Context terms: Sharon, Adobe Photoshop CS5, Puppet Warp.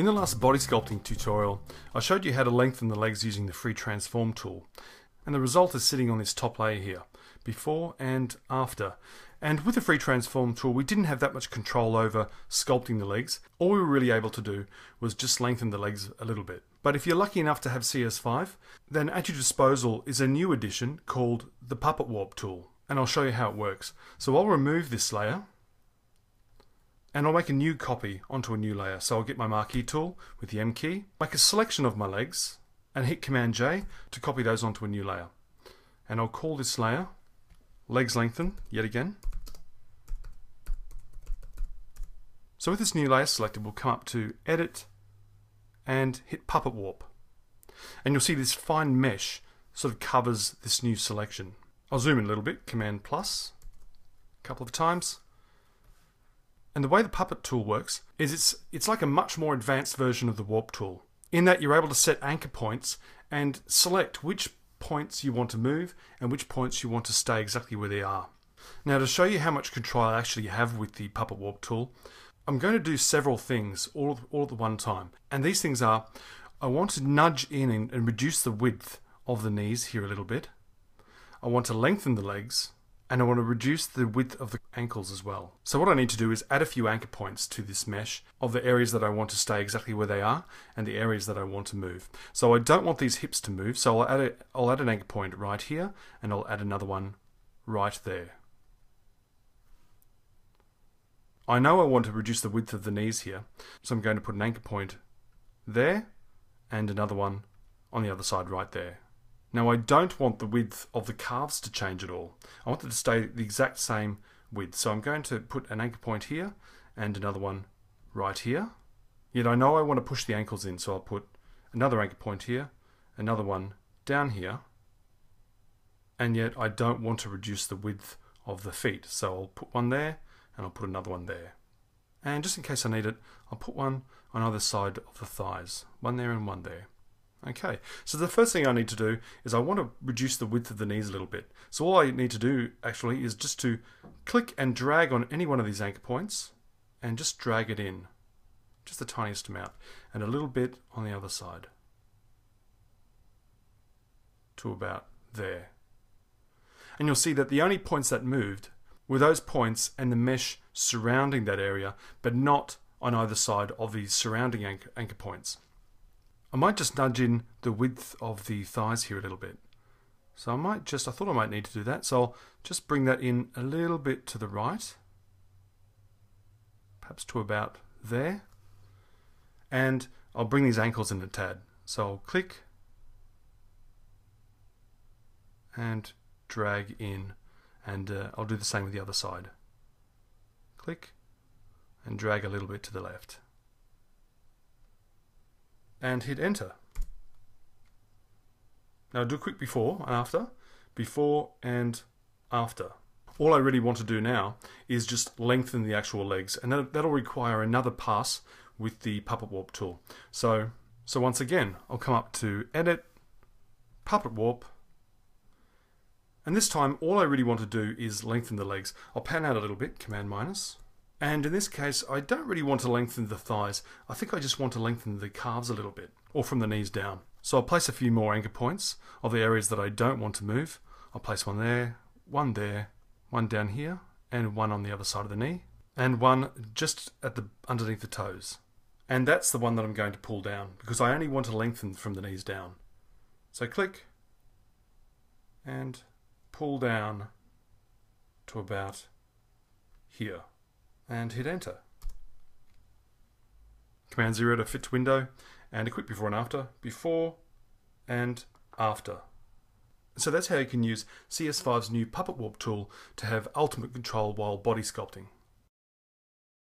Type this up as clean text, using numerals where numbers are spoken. In the last body sculpting tutorial, I showed you how to lengthen the legs using the free transform tool. And the result is sitting on this top layer here, before and after. And with the free transform tool, we didn't have that much control over sculpting the legs. All we were really able to do was just lengthen the legs a little bit. But if you're lucky enough to have CS5, then at your disposal is a new addition called the Puppet Warp tool. And I'll show you how it works. So I'll remove this layer and I'll make a new copy onto a new layer. So I'll get my marquee tool with the M key, make a selection of my legs and hit Command J to copy those onto a new layer. And I'll call this layer Legs Lengthen yet again. So with this new layer selected, we'll come up to Edit and hit Puppet Warp. And you'll see this fine mesh sort of covers this new selection. I'll zoom in a little bit, Command plus, a couple of times. And the way the Puppet tool works is it's like a much more advanced version of the Warp tool, in that you're able to set anchor points and select which points you want to move and which points you want to stay exactly where they are. Now, to show you how much control I actually have with the Puppet Warp tool, I'm going to do several things all at one time. And these things are, I want to nudge in and reduce the width of the knees here a little bit. I want to lengthen the legs and I want to reduce the width of the ankles as well. So what I need to do is add a few anchor points to this mesh of the areas that I want to stay exactly where they are and the areas that I want to move. So I don't want these hips to move, so I'll add an anchor point right here and I'll add another one right there. I know I want to reduce the width of the knees here, so I'm going to put an anchor point there and another one on the other side right there. Now I don't want the width of the calves to change at all. I want it to stay the exact same width, so I'm going to put an anchor point here and another one right here. Yet I know I want to push the ankles in, so I'll put another anchor point here, another one down here, and yet I don't want to reduce the width of the feet, so I'll put one there and I'll put another one there. And just in case I need it, I'll put one on either side of the thighs, one there and one there. Okay, so the first thing I need to do is I want to reduce the width of the knees a little bit. So all I need to do actually is just to click and drag on any one of these anchor points and just drag it in, just the tiniest amount, and a little bit on the other side to about there. And you'll see that the only points that moved were those points and the mesh surrounding that area, but not on either side of these surrounding anchor points. I might just nudge in the width of the thighs here a little bit. So I thought I might need to do that, so I'll just bring that in a little bit to the right, perhaps to about there, and I'll bring these ankles in a tad. So I'll click and drag in, and I'll do the same with the other side. Click and drag a little bit to the left. And hit enter. Now I'll do a quick before and after. All I really want to do now is just lengthen the actual legs, and that'll require another pass with the Puppet Warp tool. So once again, I'll come up to Edit, Puppet Warp, and this time all I really want to do is lengthen the legs. I'll pan out a little bit, Command minus. And in this case, I don't really want to lengthen the thighs. I think I just want to lengthen the calves a little bit, or from the knees down. So I'll place a few more anchor points of the areas that I don't want to move. I'll place one there, one down here, and one on the other side of the knee, and one just at underneath the toes. And that's the one that I'm going to pull down, because I only want to lengthen from the knees down. So click, and pull down to about here. And hit enter. Command 0 to fit to window, and a quick before and after. So that's how you can use CS5's new Puppet Warp tool to have ultimate control while body sculpting.